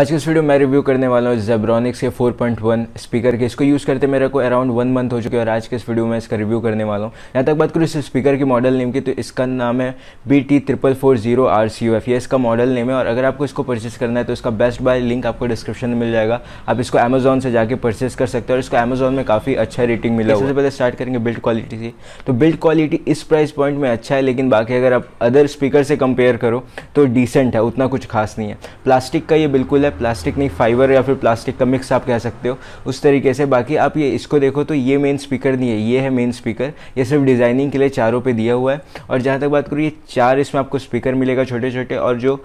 आज के इस वीडियो में रिव्यू करने वाला हूँ जेब्रोनिक्स के 4.1 स्पीकर के। इसको यूज़ करते मेरे को अराउंड 1 मंथ हो चुके हैं और आज के इस वीडियो में इसका रिव्यू करने वाला हूँ। यहाँ तक बात करूँ इस स्पीकर की मॉडल नेम की, तो इसका नाम है BT 3440 RCU F, ये इसका मॉडल नेम है। और अगर आपको इसको परचेस करना है तो इसका बेस्ट बाय लिंक आपको डिस्क्रिप्शन में मिल जाएगा। आप इसको अमेजोन से जाके परचेस कर सकते हो और इसको अमेजोन में काफ़ी अच्छा रेटिंग मिला। सबसे पहले स्टार्ट करेंगे बिल्ड क्वालिटी से, तो बिल्ड क्वालिटी इस प्राइस पॉइंट में अच्छा है, लेकिन बाकी अगर आप अदर स्पीकर से कंपेयर करो तो डिसेंट है, उतना कुछ खास नहीं है। प्लास्टिक का ये बिल्कुल प्लास्टिक नहीं, फाइबर या फिर प्लास्टिक का मिक्स आप कह सकते हो उस तरीके से। बाकी आप ये इसको देखो तो ये मेन स्पीकर नहीं है, ये है मेन स्पीकर। ये सिर्फ डिज़ाइनिंग के लिए चारों पे दिया हुआ है। और जहाँ तक बात करूँ ये 4 इसमें आपको स्पीकर मिलेगा छोटे छोटे, और जो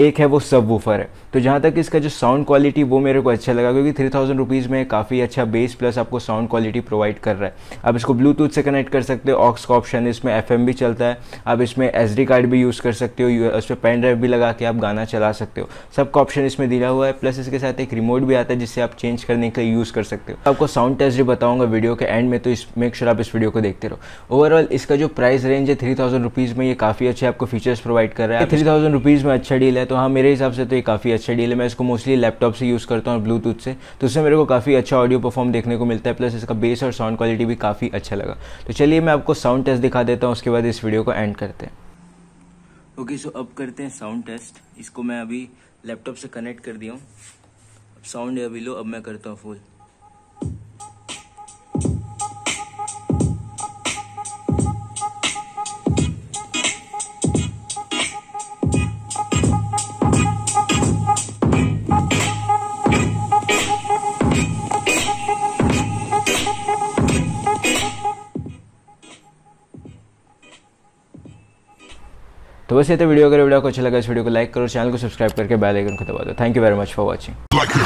एक है वो सबवूफर है। तो जहाँ तक इसका जो साउंड क्वालिटी वो मेरे को अच्छा लगा, क्योंकि 3000 रुपीज़ में काफ़ी अच्छा बेस प्लस आपको साउंड क्वालिटी प्रोवाइड कर रहा है। आप इसको ब्लूटूथ से कनेक्ट कर सकते हो, ऑक्स का ऑप्शन है, इसमें FM भी चलता है। आप इसमें SD कार्ड भी यूज़ कर सकते हो, उस पर पेन ड्राइव भी लगा के आप गाना चला सकते हो, सबका ऑप्शन इसमें दिया हुआ है। प्लस इसके साथ एक रिमोट भी आता है जिससे आप चेंज करने के लिए यूज़ कर सकते हो। आपको साउंड टेस्ट भी बताऊँगा वीडियो के एंड में, तो इस मेक श्योर आप इस वीडियो को देखते रहो। ओवरऑल इसका जो प्राइस रेंज है 3000 रुपीज़ में, ये काफ़ी अच्छे आपको फीचर्स प्रोवाइड कर रहा है। 3000 रुपीज़ में अच्छा डील है, तो हाँ मेरे हिसाब से तो ये काफ़ी अच्छा डील है। मैं इसको मोस्टली लैपटॉप से यूज़ करता हूँ और ब्लूटूथ से, तो उससे मेरे को काफ़ी अच्छा ऑडियो परफॉर्म देखने को मिलता है। प्लस इसका बेस और साउंड क्वालिटी भी काफ़ी अच्छा लगा। तो चलिए मैं आपको साउंड टेस्ट दिखा देता हूँ, उसके बाद इस वीडियो को एंड करते हैं। ओके सो अब करते हैं साउंड टेस्ट। इसको मैं अभी लैपटॉप से कनेक्ट कर दिया हूँ। साउंड है अभी लो, अब मैं करता हूँ फुल। तो बस ये तो वीडियो। अगर वीडियो को अच्छा लगा इस वीडियो को लाइक करो, चैनल को सब्सक्राइब करके बेल आइकन को दबा दो। Thank you very much for watching.